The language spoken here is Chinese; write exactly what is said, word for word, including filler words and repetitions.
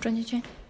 转圈圈。